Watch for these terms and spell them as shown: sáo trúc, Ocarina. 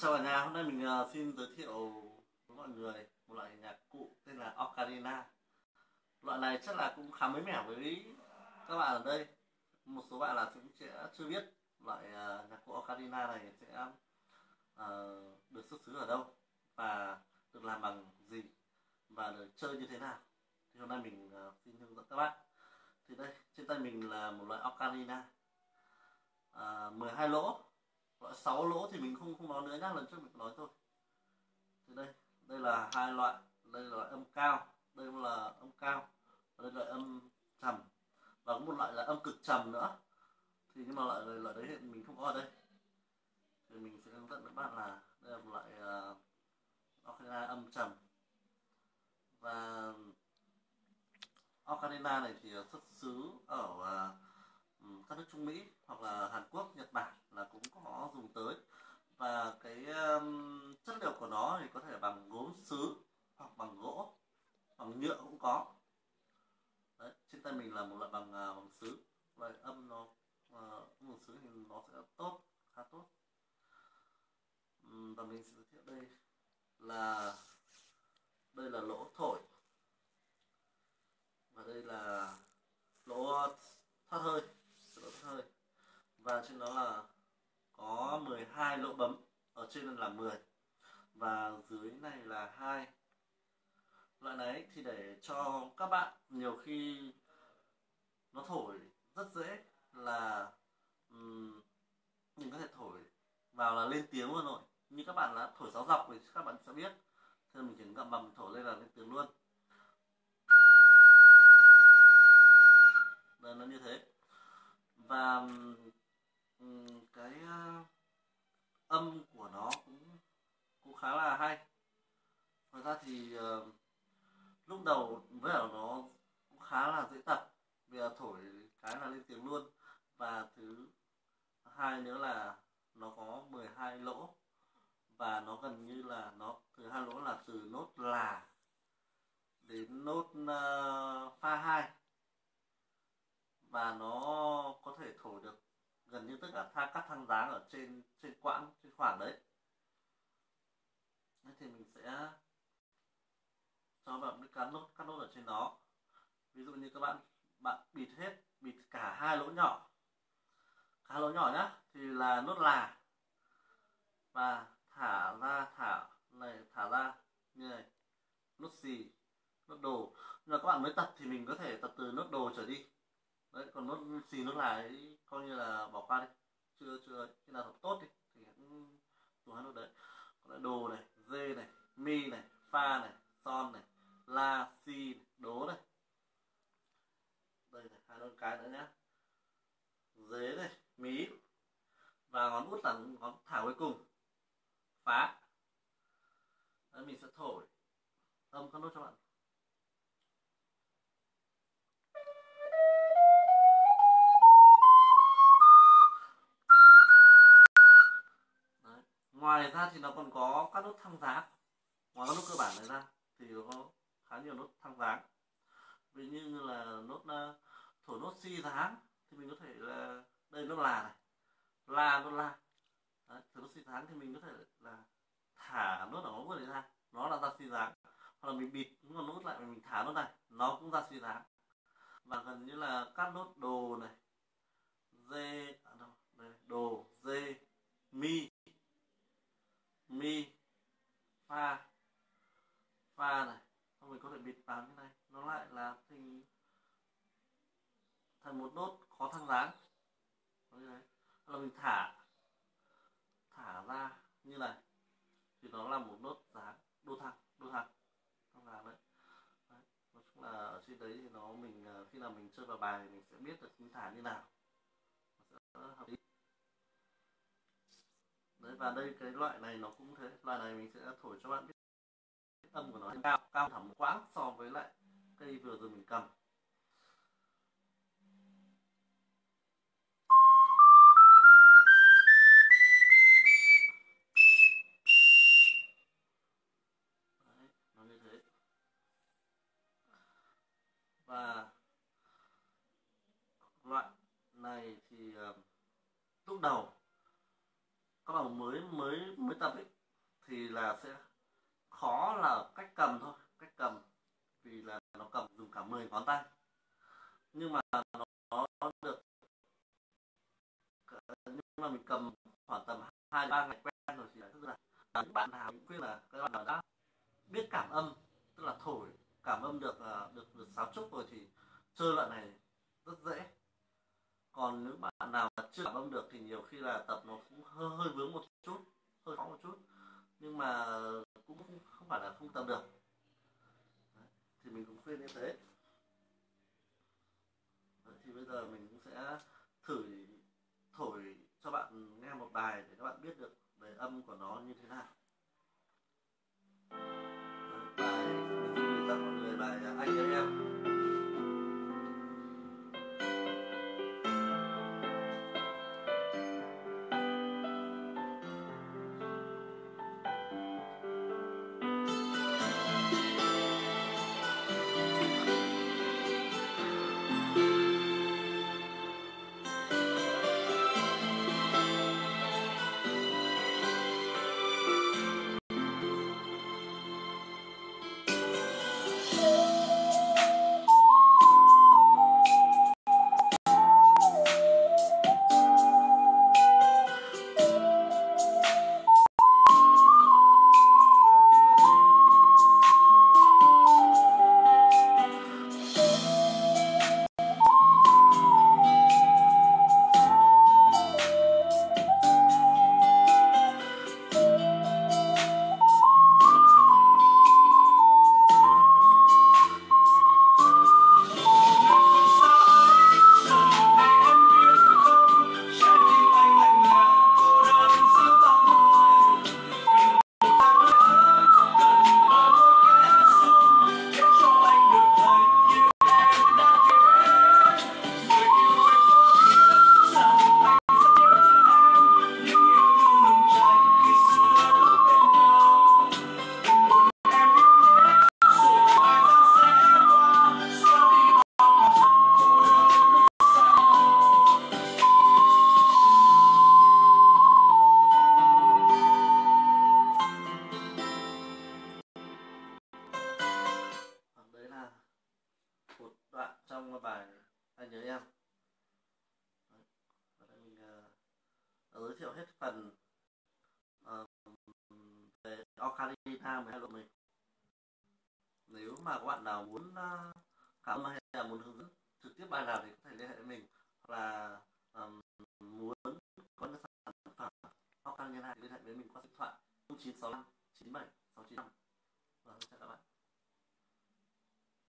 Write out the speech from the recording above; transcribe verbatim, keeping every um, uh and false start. Chào cả nhà, hôm nay mình uh, xin giới thiệu với mọi người một loại nhạc cụ tên là Ocarina. Loại này chắc là cũng khá mới mẻ với các bạn ở đây. Một số bạn là cũng sẽ chưa biết loại uh, nhạc cụ Ocarina này sẽ uh, được xuất xứ ở đâu và được làm bằng gì và được chơi như thế nào. Thì hôm nay mình uh, xin hướng dẫn các bạn. Thì đây, trên tay mình là một loại Ocarina uh, mười hai lỗ. Loại sáu lỗ thì mình không không nói nữa nhá, lần trước mình nói thôi. Thì đây, đây là hai loại, đây là loại âm cao, đây là âm cao, và đây là âm trầm, và có một loại là âm cực trầm nữa. Thì nhưng mà loại loại đấy hiện mình không có ở đây. Thì mình sẽ hướng dẫn các bạn là đây là một loại uh, ocarina âm trầm, và ocarina này thì xuất xứ ở uh, các nước Trung Mỹ hoặc là Hàn Quốc, Nhật Bản là cũng có dùng tới. Và cái um, chất liệu của nó thì có thể bằng gốm sứ hoặc bằng gỗ, bằng nhựa cũng có. Đấy, trên tay mình là một loại bằng uh, bằng sứ. Loại âm nó uh, bằng sứ thì nó sẽ tốt, khá tốt. uhm, Và mình sẽ giới thiệu đây là đây là lỗ thổi, và đây là lỗ thoát hơi, lỗ thoát hơi, và trên đó là có mười hai lỗ bấm, ở trên là mười và dưới này là hai. Loại này thì để cho các bạn nhiều khi nó thổi rất dễ, là um, mình có thể thổi vào là lên tiếng luôn rồi. Như các bạn đã thổi sáo dọc thì các bạn sẽ biết, thì mình chỉ ngậm bằng thổi lên là lên tiếng luôn. Đây, nó như thế. Và um, cái uh, âm của nó cũng, cũng khá là hay. Ngoài ra thì uh, lúc đầu với ở nó cũng khá là dễ tập, vì là thổi cái là lên tiếng luôn. Và thứ hai nữa là nó có mười hai lỗ, và nó gần như là nó thứ hai lỗ là từ nốt là đến nốt uh, pha hai, và nó có thể thổi được gần như tất cả tha các thang dáng ở trên trên quãng trên khoảng đấy. Thế thì mình sẽ cho vào những các nốt các nốt ở trên đó. Ví dụ như các bạn bạn bịt hết bịt cả hai lỗ nhỏ, hai lỗ nhỏ nhá, thì là nốt là, và thả ra thả này thả ra như này, nốt xì, nốt đồ. Nhưng mà các bạn mới tập thì mình có thể tập từ nốt đồ trở đi. Đấy, còn nốt xì nốt là ấy, coi như là bỏ qua đi, chưa chưa khi nào thật tốt đi thì cũng dùng hai nốt đấy. Còn lại đồ này, dê này, mi này, pha này, son này, la, si này, đố này, đây này, hai nốt cái nữa nhá, dế này, mí, và ngón út là ngón thả cuối cùng, phá. Đấy, mình sẽ thổi âm các nốt cho bạn. Ngoài ra thì nó còn có các nốt thăng dáng. Ngoài các nốt cơ bản này ra thì có khá nhiều nốt thăng dáng. Ví như là nốt thổi nốt si dáng thì mình có thể là đây nốt là này, la nốt la. Đấy, thổi nốt si dáng thì mình có thể là thả nốt ở ngón này ra, nó là ra si dáng. Hoặc là mình bịt ngón nốt lại mình thả nốt này, nó cũng ra si dáng. Và gần như là các nốt đồ này, dê, à đâu, đây, đồ, dê, mi, mi, pha, pha này, xong mình có thể bịt vào như này, nó lại là thành thành một nốt khó thăng dáng. Đấy, đấy. Là mình thả thả ra như này thì nó là một nốt dáng đô thăng, đô thăng, thăng dáng đấy. Đấy. Nói chung là ở trên đấy thì nó mình khi nào mình chơi vào bài thì mình sẽ biết được mình thả như nào. Đấy, và đây cái loại này nó cũng thế, loại này mình sẽ thổi cho bạn biết âm của nó cao cao thẳm quãng so với lại cây vừa rồi mình cầm. Đấy, nó như thế. Và loại này thì lúc đầu các bạn mới mới mới tập ấy, thì là sẽ khó là cách cầm thôi, cách cầm vì là nó cầm dùng cả mười ngón tay, nhưng mà nó, nó được, nhưng mà mình cầm khoảng tầm hai ba ngày quen rồi thì tức là những bạn nào cũng khuyên là các bạn đã biết cảm âm, tức là thổi cảm âm được được được sáo trúc rồi thì chơi loại này rất dễ. Còn những bạn nào chưa cảm âm được thì nhiều khi là tập nó cũng hơi, hơi vướng một chút, hơi khó một chút, nhưng mà cũng không, không phải là không tập được. Đấy, thì mình cũng khuyên như thế. Đấy, thì bây giờ mình cũng sẽ thử thổi cho bạn nghe một bài để các bạn biết được về âm của nó như thế nào. Đấy, bài mình sẽ gửi tặng mọi người bài Anh Yêu Em. Ocarina mười hai độ mình. Nếu mà các bạn nào muốn uh, cảm hay là muốn hướng dẫn trực tiếp bài nào thì có thể liên hệ với mình, hoặc là um, muốn có những sản phẩm Ocarina thì liên hệ với mình qua số điện thoại không chín sáu năm chín bảy sáu chín năm.